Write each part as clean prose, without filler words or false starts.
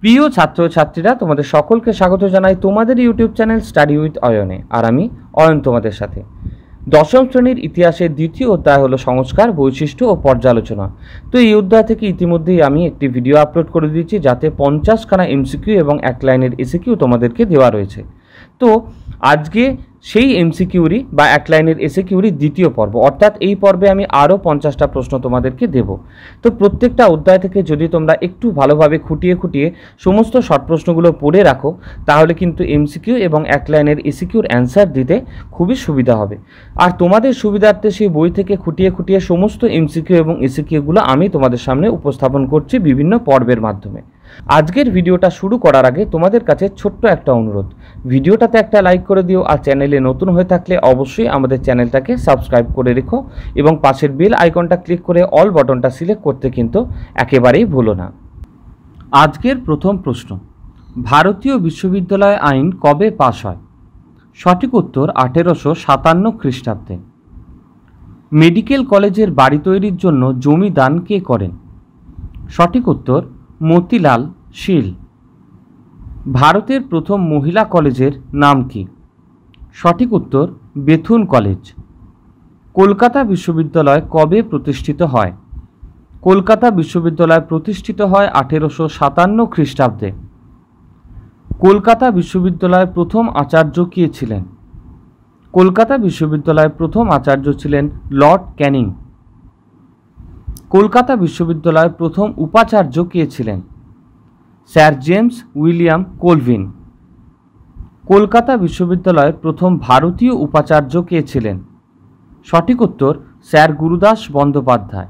प्रिय छात्र छात्रीरा तुम्हारे सकल के स्वागत जानाई तुम्हारे यूट्यूब चैनल स्टाडी उइथ अयने और आमी अयन तुम्हारे साथे दशम श्रेणीर इतिहासेर द्वितीय अध्याय हलो संस्कार वैशिष्ट्य और पर्यालोचना। तो ये अध्याय थेके इतिमध्ये आमी एकटी भिडियो आपलोड करे दियेछि जाते 50 खाना एमसीक्यू एबं एक लाइनेर एसकिउ तुम्हादेरके देवा रयेछे। तो आजके সেই এমসিকিউরি বা এক লাইনের এসকিউরি দ্বিতীয় পর্ব অর্থাৎ এই পর্বে আমি আরও 50টা প্রশ্ন তোমাদেরকে দেব। তো প্রত্যেকটা অধ্যায় থেকে যদি তোমরা একটু ভালোভাবে খুঁটিয়ে খুঁটিয়ে সমস্ত শর্ট প্রশ্নগুলো পড়ে রাখো তাহলে কিন্তু এমসিকিউ এবং এক লাইনের এসকিউর অ্যান্সার দিতে খুবই সুবিধা হবে। আর তোমাদের সুবিধার্থে সেই বই থেকে খুঁটিয়ে খুঁটিয়ে সমস্ত এমসিকিউ এবং এসকিউগুলো আমি তোমাদের সামনে উপস্থাপন করছি বিভিন্ন পর্বের মাধ্যমে। आजकेर भिडियोटा शुरू करार आगे तोमादेर काछे छोट्टो एकटा अनुरोध, भिडियोटाते एकटा लाइक करे दिओ और चैनेले नतून हये थाकले अवश्यई आमादेर चैनेलटाके सबस्क्राइब करे रेखो एबं पाशेर बेल आइकनटा क्लिक करे अल बटनटा सिलेक्ट करते किन्तु एकेबारेई भुलो ना। आजकेर प्रथम प्रश्न, भारतीय विश्वविद्यालय आईन कबे पास हय? सठिक उत्तर 1857 ख्रिस्टाब्दे। मेडिकल कलेजेर बाड़ी तैरिर जोन्नो जमी दान के करें? सठिक उत्तर মতিলাল শীল। ভারতের প্রথম মহিলা কলেজের নাম কি? সঠিক উত্তর বেথুন কলেজ। কলকাতা বিশ্ববিদ্যালয় কবে প্রতিষ্ঠিত হয়? কলকাতা বিশ্ববিদ্যালয় প্রতিষ্ঠিত হয় 1857 খ্রিস্টাব্দে। কলকাতা বিশ্ববিদ্যালয়ের প্রথম আচার্য কে ছিলেন? কলকাতা বিশ্ববিদ্যালয়ের প্রথম আচার্য ছিলেন লর্ড ক্যানিং। কলকাতা বিশ্ববিদ্যালয়ের প্রথম উপাচার্য কে ছিলেন? Sir James William Colvin. Kolkata বিশ্ববিদ্যালয়ের প্রথম ভারতীয় উপাচার্য কে ছিলেন? সঠিক উত্তর স্যার গুরুদাস বন্দ্যোপাধ্যায়।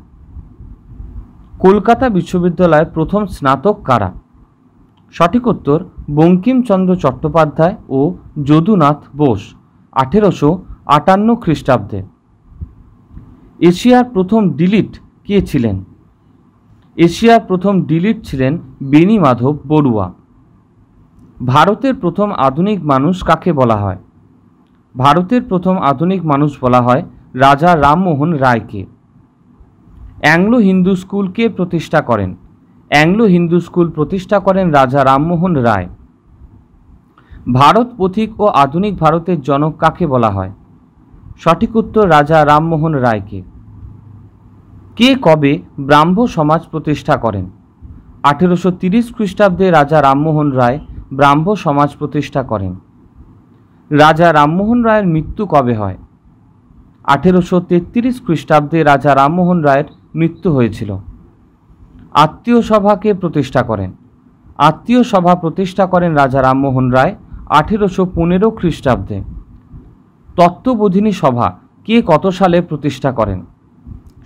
কলকাতা বিশ্ববিদ্যালয়ের প্রথম স্নাতক কারা? সঠিক উত্তর বঙ্কিম চন্দ্র চট্টোপাধ্যায় ও যদুনাথ বোস 1858 খ্রিস্টাব্দে। এশিয়ার প্রথম ডিলিট কে ছিলেন? এশিয়ার প্রথম ডিলিট ছিলেন বেনি মাধব বড়ুয়া। ভারতের প্রথম আধুনিক মানুষ কাকে বলা হয়? ভারতের প্রথম আধুনিক মানুষ বলা হয় রাজা রামমোহন রায়কে। অ্যাংলো হিন্দু স্কুল কে প্রতিষ্ঠা করেন? অ্যাংলো হিন্দু স্কুল প্রতিষ্ঠা করেন রাজা রামমোহন রায়। ভারত পথিক ও আধুনিক ভারতের জনক কাকে বলা হয়? সঠিক উত্তর রাজা রামমোহন রায়কে। কে কবে ব্রাহ্ম সমাজ প্রতিষ্ঠা করেন? 1830 খ্রিস্টাব্দে রাজা রামমোহন রায় ব্রাহ্ম সমাজ প্রতিষ্ঠা করেন। রাজা রামমোহন রায়ের মৃত্যু কবে হয়? 1833 খ্রিস্টাব্দে রাজা রামমোহন রায়ের মৃত্যু হয়েছিল। আত্মীয় সভাকে প্রতিষ্ঠা করেন? আত্মীয় সভা প্রতিষ্ঠা করেন রাজা রামমোহন রায় 1815 খ্রিস্টাব্দে। তত্ত্ববোধিনী সভা কে কত সালে প্রতিষ্ঠা করেন?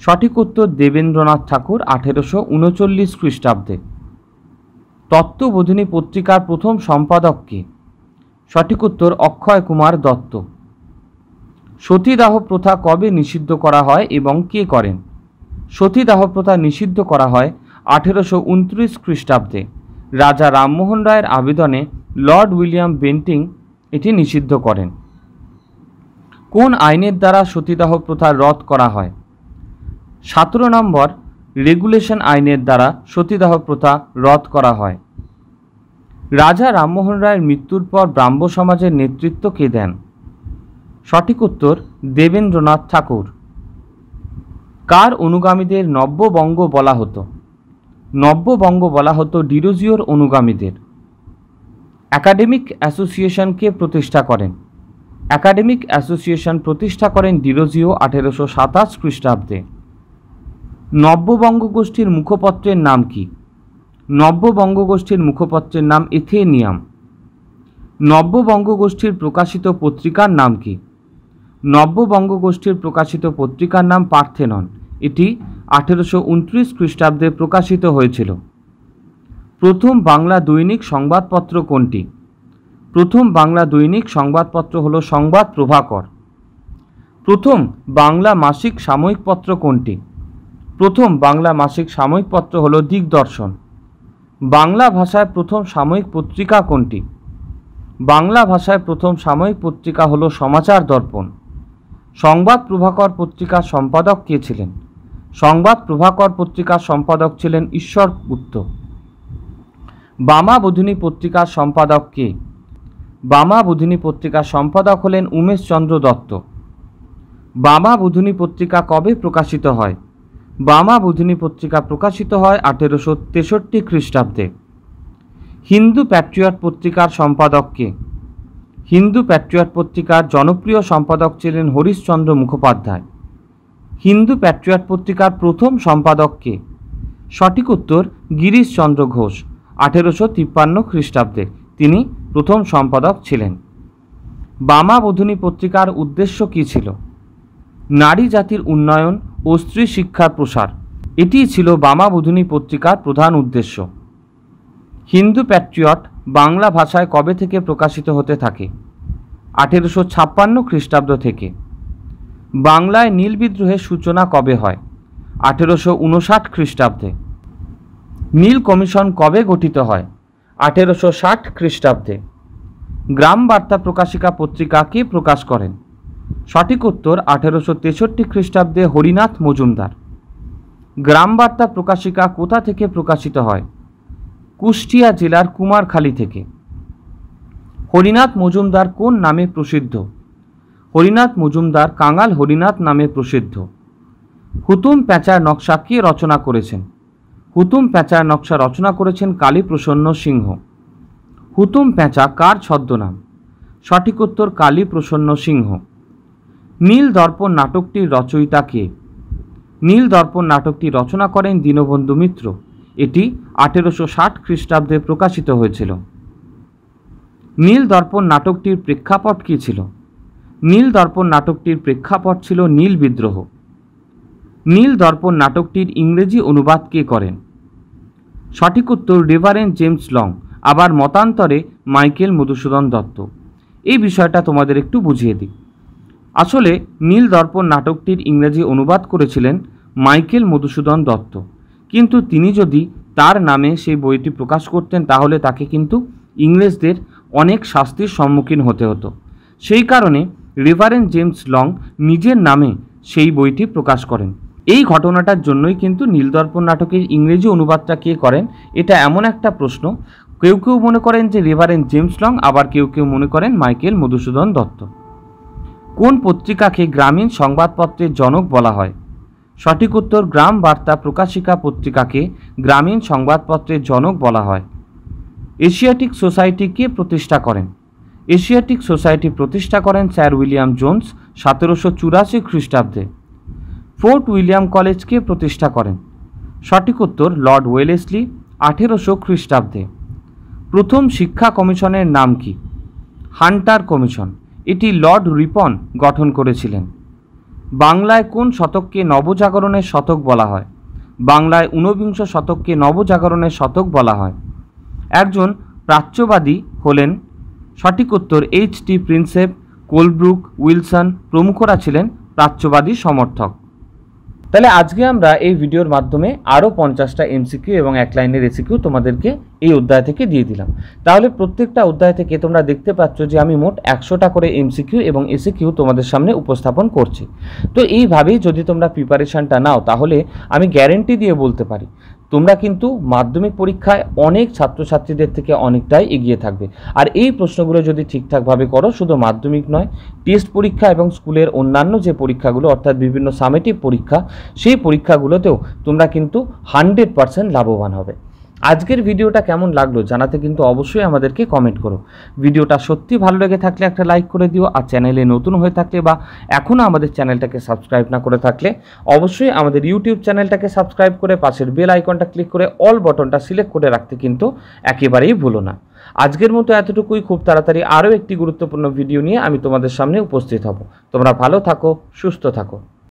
সঠিক উত্তর দেবেন্দ্রনাথ ঠাকুর 1839 খ্রিস্টাব্দে। তত্ত্ববোধিনী পত্রিকার প্রথম সম্পাদক কে? সঠিক উত্তর অক্ষয় কুমার দত্ত। সতীদাহ প্রথা কবে নিষিদ্ধ করা হয় এবং কে করেন? সতীদাহ প্রথা নিষিদ্ধ করা হয় 1829 খ্রিস্টাব্দে। রাজা রামমোহন রায়ের আবেদনে লর্ড উইলিয়াম বেন্টিং এটি নিষিদ্ধ করেন। কোন আইনের দ্বারা সতীদাহ প্রথা রদ করা হয়? 17 নম্বর রেগুলেশন আইনের দ্বারা সতীদাহ প্রথা রদ করা হয়। রাজা রামমোহন রায়ের মৃত্যুর পর ব্রাহ্ম সমাজের নেতৃত্ব কে দেন? সঠিক উত্তর দেবেন্দ্রনাথ ঠাকুর। কার অনুগামীদের নব্যবঙ্গ বলা হতো? নব্যবঙ্গ বলা হতো ডিরোজিওর অনুগামীদের। অ্যাকাডেমিক অ্যাসোসিয়েশনকে প্রতিষ্ঠা করেন? অ্যাকাডেমিক অ্যাসোসিয়েশন প্রতিষ্ঠা করেন ডিরোজিও 1827 খ্রিস্টাব্দে। নব্যবঙ্গ গোষ্ঠীর মুখপত্রের নাম কি? নব্যবঙ্গ গোষ্ঠীর মুখপত্রের নাম এথেনিয়াম। নব্যবঙ্গ গোষ্ঠীর প্রকাশিত পত্রিকার নাম কি? নব্যবঙ্গ গোষ্ঠীর প্রকাশিত পত্রিকার নাম পার্থেনন, এটি 1829 খ্রিস্টাব্দে প্রকাশিত হয়েছিল। প্রথম বাংলা দৈনিক সংবাদপত্র কোনটি? প্রথম বাংলা দৈনিক সংবাদপত্র হল সংবাদ প্রভাকর। প্রথম বাংলা মাসিক সাময়িক পত্র কোনটি? প্রথম বাংলা মাসিক সাময়িক পত্র হল দিগদর্শন। বাংলা ভাষায় প্রথম সাময়িক পত্রিকা কোনটি? বাংলা ভাষায় প্রথম সাময়িক পত্রিকা হল সমাচার দর্পণ। সংবাদ প্রভাকর পত্রিকার সম্পাদক কে ছিলেন? সংবাদ প্রভাকর পত্রিকার সম্পাদক ছিলেন ঈশ্বর গুপ্ত। बामा बोधिनी पत्रिकार सम्पादक के? बामा बोधिनी पत्रिकार सम्पादक हलेन उमेश चंद्र दत्त। बामा बोधिनी पत्रिका कब प्रकाशित है? बामा बोधिनी पत्रिका प्रकाशित है 1863 ख्रीष्टाब्दे। हिंदू पैट्रियट पत्रिकार सम्पादक के? हिंदू पैट्रियट पत्रिकार जनप्रिय सम्पादक छिलेन हरीश चंद्र मुखोपाध्याय। हिंदू पैट्रियट पत्रिकार प्रथम सम्पादक के? सठिक उत्तर गिरीश चंद्र घोष 1853 ख्रीष्टाब्दे तिनी प्रथम सम्पादक छिलेन। बामा बोधिनी पत्रिकार उद्देश्य की छिलो? नारी जातिर उन्नयन और स्त्री शिक्षार प्रसार। एटी छिलो बामा बोधिनी पत्रिकार प्रधान उद्देश्य। हिंदू पैट्रियट बांगला भाषाय कब थेके प्रकाशित होते थाके? 1856 ख्रीष्टाब्द थेके। बांगलाय नील विद्रोहेर सूचना कब हय? 1859 ख्रीष्टाब्दे। नील कमिशन कब गठित हय? 1860 ख्रीष्टाब्दे। ग्राम बार्ता प्रकाशिका पत्रिका के प्रकाश करें? सठिक उत्तर 1863 ख्रीष्टाब्दे हरिनाथ मजुमदार। ग्राम बार्ता प्रकाशिका कोथा थेके प्रकाशित हय? कुष्टिया जिलार कुमारखाली थेके। हरिनाथ मजुमदार कोन नामे प्रसिद्ध? हरिनाथ मजुमदार कांगाल हरिनाथ नामे प्रसिद्ध। हुतुम प्याचार नक्शा के रचना करेছেন? हुतुम प्याचार नक्शा रचना करेছেন कालीप्रसन्न सिंह। हुतुम प्याचा कार छद्मनाम? सठिक उत्तर कालीप्रसन्न सिंह। नील दर्पण नाटकटी रचयिता के? नील दर्पण नाटकटी रचना करें दीनबंधु मित्र। एटी 1860 ख्रीष्टाब्दे प्रकाशित होयेछिलो। नील दर्पण नाटकटीर प्रेक्षापट की छिलो? नील दर्पण नाटकटीर प्रेक्षापट छिलो नील विद्रोह। नील दर्पण नाटकटीर इंग्रेजी अनुवाद के करें? सठिक उत्तर रेवरेंड जेम्स लॉन्ग आबार मतान्तरे माइकेल मधुसूदन दत्त। ये विषयटा तोमादेर एकटू बुझिए दी। आसले नील दर्पण नाटकटीर इंग्रेजी अनुवाद करेछिलेन माइकेल मधुसूदन दत्त, किन्तु तिनी यदि तार नामे से बोईटी प्रकाश करतें ताहले ताके किन्तु इंग्रेजदेर अनेक शास्तिर सम्मुखीन होते हतो। सेई कारणे रेवरेंड जेम्स लॉन्ग निजेर नामे सेई बोईटी प्रकाश करें। एई घटनाटार जन्यई किन्तु नील दर्पण नाटकेर इंग्रेजी अनुवादटा के करें, एटा एमन एकटा प्रश्न। केउ केउ मने करें जे रेवरेंड जेम्स लॉन्ग, आबार केउ केउ मने करें माइकेल मधुसूदन दत्त। कोन पत्रिका के ग्रामीण संबादपत्रेर जनक बला हय? सठिक उत्तर ग्राम बार्ता प्रकाशिका पत्रिका के ग्रामीण संबादपत्रेर जनक बला हय। एशियाटिक सोसाइटी के प्रतिष्ठा करें? एशियाटिक सोसाइटी प्रतिष्ठा करें सर विलियम जोन्स 1784 ख्रीष्टाब्दे। फोर्ट विलियम कलेज के प्रतिष्ठा करें? सठिक उत्तर लर्ड वेलेस्ली 1800 ख्रीष्टाब्दे। प्रथम शिक्षा कमिशनेर नाम की? Hunter commission. एटी लर्ड रिपन गठन करेছিলেন। বাংলায় কোন শতককে নবজাগরণের শতক বলা হয়? বাংলায় 19 শতককে নবজাগরণের শতক বলা হয়। একজন প্রাচ্যবাদী হলেন? সঠিক উত্তর H T Prinsep, Colebrooke, Wilson প্রমুখরা ছিলেন প্রাচ্যবাদী সমর্থক। তাহলে আজকে আমরা এই ভিডিওর মাধ্যমে আরও 50টা এমসিকিউ এবং এক লাইনের এসিকিউ তোমাদেরকে এই অধ্যায় থেকে দিয়ে দিলাম। তাহলে প্রত্যেকটা অধ্যায় থেকে তোমরা দেখতে পাচ্ছ যে আমি মোট 100টা করে এমসিকিউ এবং এসিকিউ তোমাদের সামনে উপস্থাপন করছি। তো এইভাবেই যদি তোমরা প্রিপারেশনটা নাও তাহলে আমি গ্যারান্টি দিয়ে বলতে পারি তোমরা কিন্তু মাধ্যমিক পরীক্ষায় অনেক ছাত্রছাত্রীদের থেকে অনেকটাই এগিয়ে থাকবে। আর এই প্রশ্নগুলো যদি ঠিকঠাকভাবে করো, শুধু মাধ্যমিক নয়, টেস্ট পরীক্ষা এবং স্কুলের অন্যান্য যে পরীক্ষাগুলো অর্থাৎ বিভিন্ন সামেটিভ পরীক্ষা, সেই পরীক্ষাগুলোতেও তোমরা কিন্তু 100% লাভবান হবে। আজকের ভিডিওটা কেমন লাগলো জানাতে কিন্তু অবশ্যই আমাদেরকে কমেন্ট করো। ভিডিওটা সত্যি ভালো লেগে থাকলে একটা লাইক করে দিও। আর চ্যানেলে নতুন হয়ে থাকলে বা এখনও আমাদের চ্যানেলটাকে সাবস্ক্রাইব না করে থাকলে অবশ্যই আমাদের ইউটিউব চ্যানেলটাকে সাবস্ক্রাইব করে পাশের বেল আইকনটা ক্লিক করে অল বাটনটা সিলেক্ট করে রাখতে কিন্তু একেবারেই ভুলো না। আজকের মতো এতটুকুই। খুব তাড়াতাড়ি আরও একটি গুরুত্বপূর্ণ ভিডিও নিয়ে আমি তোমাদের সামনে উপস্থিত হব। তোমরা ভালো থাকো, সুস্থ থাকো।